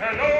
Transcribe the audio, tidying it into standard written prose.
Hello!